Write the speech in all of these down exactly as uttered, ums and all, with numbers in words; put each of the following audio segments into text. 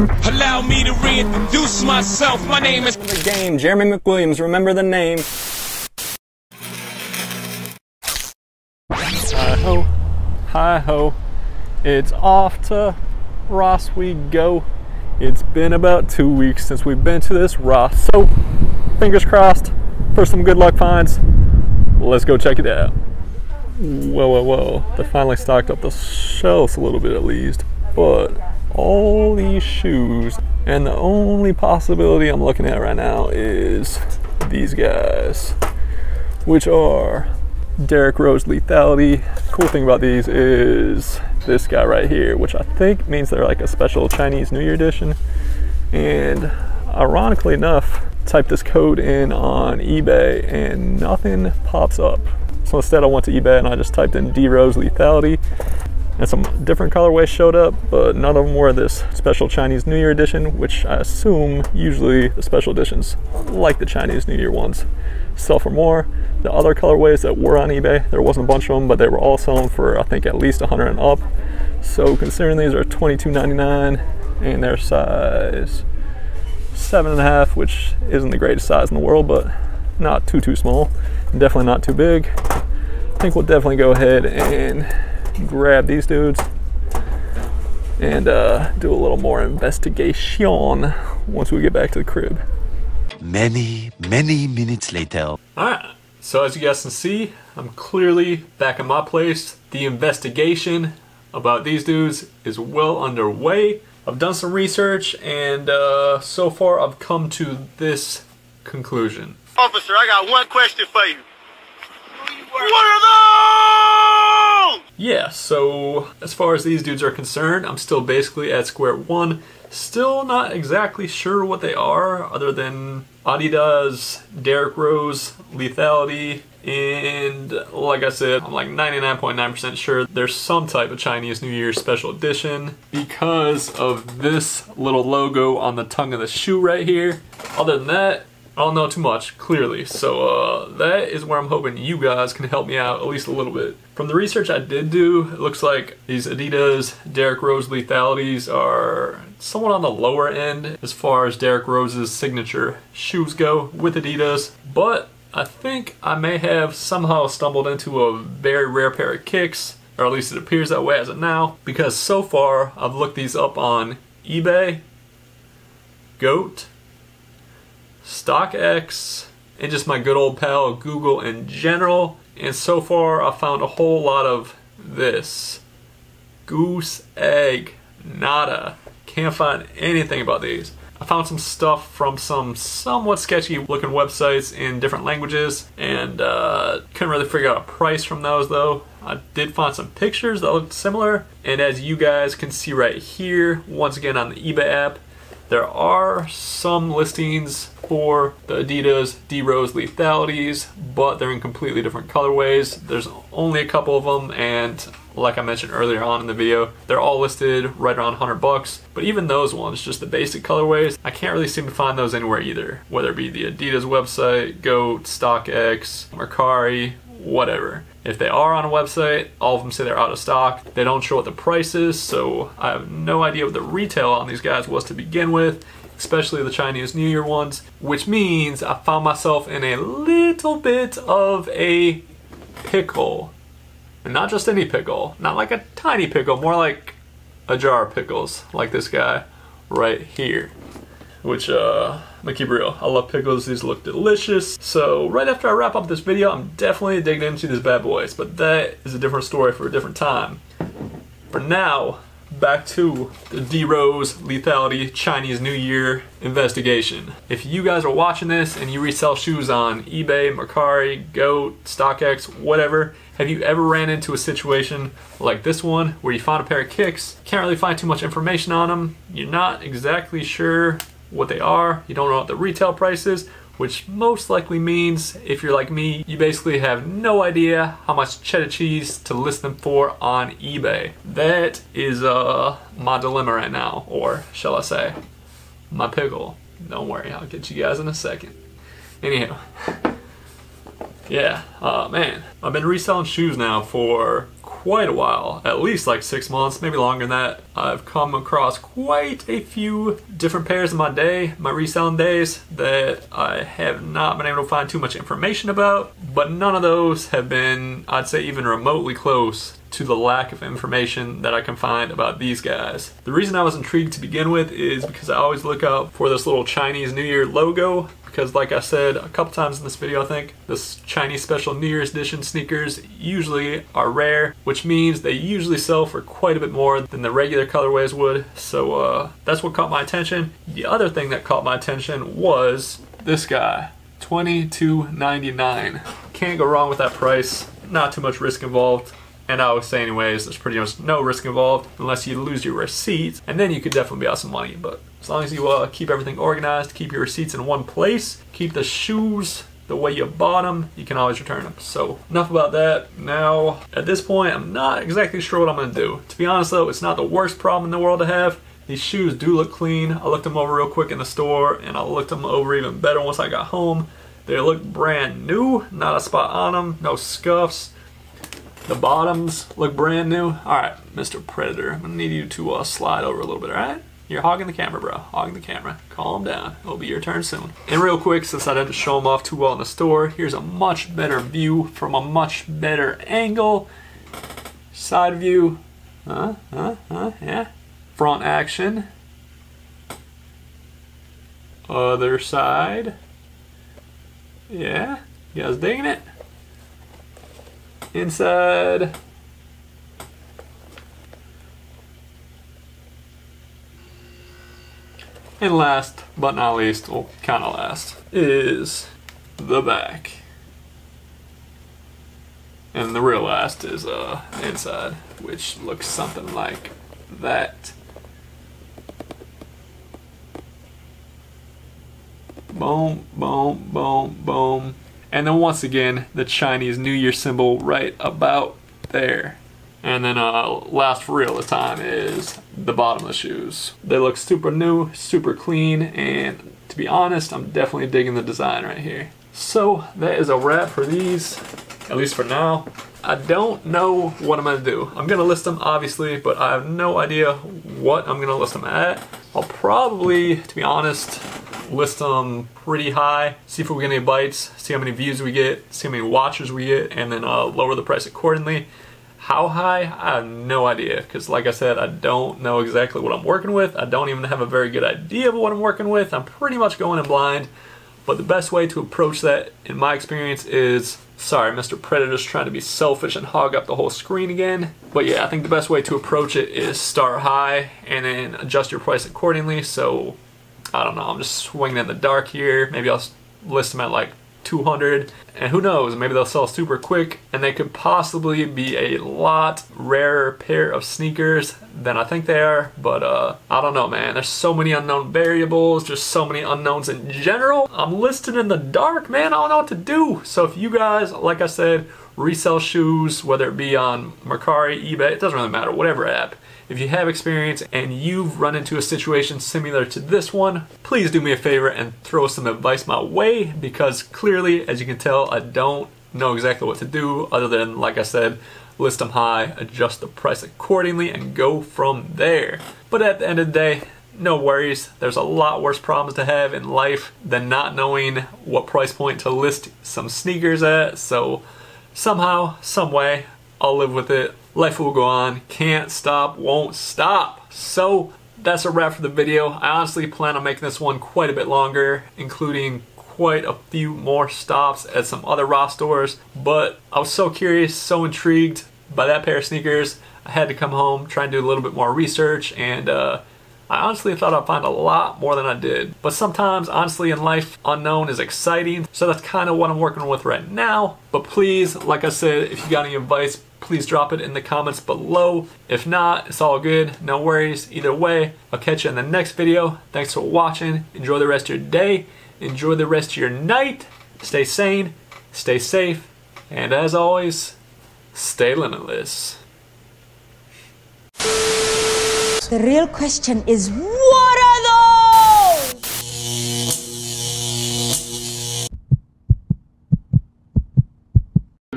Allow me to reintroduce myself. My name is the game. Jeremy McWilliams, remember the name. Hi ho, hi ho. It's off to Ross we go. It's been about two weeks since we've been to this Ross, so fingers crossed for some good luck finds. Let's go check it out. Whoa, whoa, whoa. They finally stocked up the shelves a little bit at least, but all these shoes, and the only possibility I'm looking at right now is these guys, which are Derrick Rose Lethality. Cool thing about these is this guy right here, which I think means they're like a special Chinese New Year edition. And ironically enough, type this code in on eBay and nothing pops up. So instead I went to eBay and I just typed in D Rose Lethality, and some different colorways showed up, but none of them were this special Chinese New Year edition, which I assume usually the special editions, like the Chinese New Year ones, sell for more. The other colorways that were on eBay, there wasn't a bunch of them, but they were all selling for, I think, at least a hundred and up. So considering these are twenty-two ninety-nine and they're size seven and a half, which isn't the greatest size in the world, but not too, too small, definitely not too big. I think we'll definitely go ahead and grab these dudes and uh, do a little more investigation once we get back to the crib. Many, many minutes later. All right, so as you guys can see, I'm clearly back in my place. The investigation about these dudes is well underway. I've done some research, and uh, so far I've come to this conclusion. Officer, I got one question for you. What are those? Yeah, so as far as these dudes are concerned, I'm still basically at square one. Still not exactly sure what they are, other than Adidas, Derrick Rose, Lethality, and like I said, I'm like ninety-nine point nine percent sure there's some type of Chinese New Year special edition because of this little logo on the tongue of the shoe right here. Other than that, I don't know too much, clearly, so uh, that is where I'm hoping you guys can help me out at least a little bit. From the research I did do, it looks like these Adidas, Derrick Rose Lethalities are somewhat on the lower end as far as Derrick Rose's signature shoes go with Adidas, but I think I may have somehow stumbled into a very rare pair of kicks, or at least it appears that way as of now, because so far I've looked these up on eBay, GOAT, StockX, and just my good old pal Google in general, and so far I found a whole lot of this. Goose egg, nada. Can't find anything about these. I found some stuff from some somewhat sketchy looking websites in different languages, and uh, couldn't really figure out a price from those though. I did find some pictures that looked similar, and as you guys can see right here, once again on the eBay app, there are some listings for the Adidas D Rose Lethalities, but they're in completely different colorways. There's only a couple of them, and like I mentioned earlier on in the video, they're all listed right around a hundred bucks. But even those ones, just the basic colorways, I can't really seem to find those anywhere either, whether it be the Adidas website, GOAT, StockX, Mercari, whatever. If they are on a website, all of them say they're out of stock. They don't show what the price is, so I have no idea what the retail on these guys was to begin with, especially the Chinese New Year ones, which means I found myself in a little bit of a pickle. And not just any pickle, not like a tiny pickle, more like a jar of pickles, like this guy right here. Which, uh, I'm gonna keep it real. I love pickles, these look delicious. So right after I wrap up this video, I'm definitely digging into these bad boys, but that is a different story for a different time. For now, back to the D Rose Lethality Chinese New Year investigation. If you guys are watching this and you resell shoes on eBay, Mercari, GOAT, StockX, whatever, have you ever ran into a situation like this one where you found a pair of kicks, can't really find too much information on them, you're not exactly sure what they are, you don't know what the retail price is, which most likely means, if you're like me, you basically have no idea how much cheddar cheese to list them for on eBay. That is uh, my dilemma right now, or shall I say, my pickle. Don't worry, I'll get you guys in a second. Anyhow, Yeah, oh uh, man. I've been reselling shoes now for quite a while, at least like six months, maybe longer than that. I've come across quite a few different pairs in my day, my reselling days, that I have not been able to find too much information about, but none of those have been, I'd say, even remotely close to the lack of information that I can find about these guys. The reason I was intrigued to begin with is because I always look out for this little Chinese New Year logo, because like I said a couple times in this video, I think, this Chinese special New Year's edition sneakers usually are rare, which means they usually sell for quite a bit more than the regular colorways would, so uh, that's what caught my attention. The other thing that caught my attention was this guy, twenty-two ninety-nine. Can't go wrong with that price, not too much risk involved. And I always say anyways, there's pretty much no risk involved unless you lose your receipts, and then you could definitely be out some money. But as long as you uh, keep everything organized, keep your receipts in one place, keep the shoes the way you bought them, you can always return them. So enough about that. Now, at this point, I'm not exactly sure what I'm gonna do. To be honest though, it's not the worst problem in the world to have. These shoes do look clean. I looked them over real quick in the store, and I looked them over even better once I got home. They look brand new, not a spot on them, no scuffs. The bottoms look brand new. Alright, Mister Predator, I'm gonna need you to uh, slide over a little bit, alright? You're hogging the camera, bro. Hogging the camera. Calm down. It'll be your turn soon. And real quick, since I didn't show them off too well in the store, here's a much better view from a much better angle. Side view. Huh? Huh? Huh? Yeah. Front action. Other side. Yeah. You guys digging it? Inside. And last but not least, or kind of last, is the back. And the real last is uh, inside, which looks something like that. Boom, boom, boom, boom. And then once again, the Chinese New Year symbol right about there. And then uh, last for real this time is the bottom of the shoes. They look super new, super clean, and to be honest, I'm definitely digging the design right here. So that is a wrap for these, at least for now. I don't know what I'm gonna do. I'm gonna list them obviously, but I have no idea what I'm gonna list them at. I'll probably, to be honest, list them pretty high, see if we get any bites, see how many views we get, see how many watchers we get, and then uh, lower the price accordingly. How high? I have no idea, because like I said, I don't know exactly what I'm working with. I don't even have a very good idea of what I'm working with. I'm pretty much going in blind, but the best way to approach that, in my experience, is... Sorry, Mister Predator's trying to be selfish and hog up the whole screen again. But yeah, I think the best way to approach it is start high and then adjust your price accordingly. So... I don't know, I'm just swinging in the dark here. Maybe I'll list them at like two hundred, and who knows, maybe they'll sell super quick, and they could possibly be a lot rarer pair of sneakers than I think they are. But uh, I don't know, man, there's so many unknown variables, just so many unknowns in general. I'm listing in the dark, man, I don't know what to do. So if you guys, like I said, resell shoes, whether it be on Mercari, eBay, it doesn't really matter, whatever app. If you have experience and you've run into a situation similar to this one, please do me a favor and throw some advice my way, because clearly, as you can tell, I don't know exactly what to do other than, like I said, list them high, adjust the price accordingly, and go from there. But at the end of the day, no worries. There's a lot worse problems to have in life than not knowing what price point to list some sneakers at, so somehow, some way, I'll live with it. Life will go on, can't stop, won't stop. So that's a wrap for the video. I honestly plan on making this one quite a bit longer, including quite a few more stops at some other Ross stores, but I was so curious, so intrigued by that pair of sneakers, I had to come home, try and do a little bit more research, and uh, I honestly thought I'd find a lot more than I did. But sometimes, honestly, in life, unknown is exciting, so that's kind of what I'm working with right now. But please, like I said, if you got any advice, please drop it in the comments below. If not, it's all good, no worries. Either way, I'll catch you in the next video. Thanks for watching. Enjoy the rest of your day. Enjoy the rest of your night. Stay sane, stay safe, and as always, stay limitless. The real question is, what are those?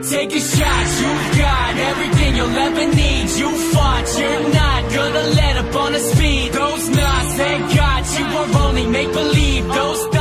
Take a shot, you've got everything you'll ever need. You fought, you're not gonna let up on the speed. Those knots, thank God you were only make-believe. Those